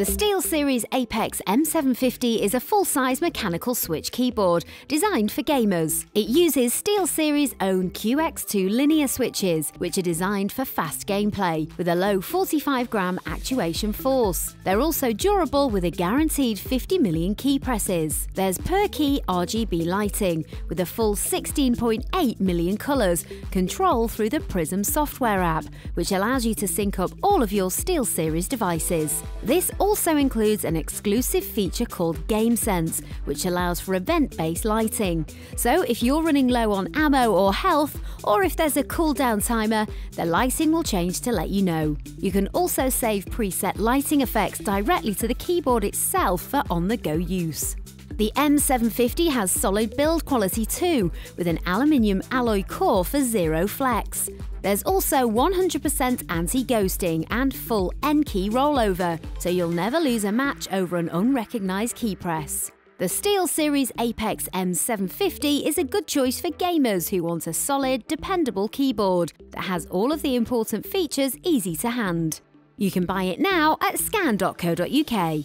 The SteelSeries Apex M750 is a full-size mechanical switch keyboard designed for gamers. It uses SteelSeries' own QX2 linear switches, which are designed for fast gameplay, with a low 45-gram actuation force. They're also durable with a guaranteed 50 million key presses. There's per-key RGB lighting, with a full 16.8 million colours, control through the Prism software app, which allows you to sync up all of your SteelSeries devices. This also includes an exclusive feature called GameSense, which allows for event-based lighting. So if you're running low on ammo or health, or if there's a cooldown timer, the lighting will change to let you know. You can also save preset lighting effects directly to the keyboard itself for on-the-go use. The M750 has solid build quality too, with an aluminium alloy core for zero flex. There's also 100% anti-ghosting and full N-Key rollover, so you'll never lose a match over an unrecognised key press. The SteelSeries Apex M750 is a good choice for gamers who want a solid, dependable keyboard that has all of the important features easy to hand. You can buy it now at scan.co.uk.